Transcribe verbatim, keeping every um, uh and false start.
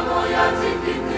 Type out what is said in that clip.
моя, цвіти ти.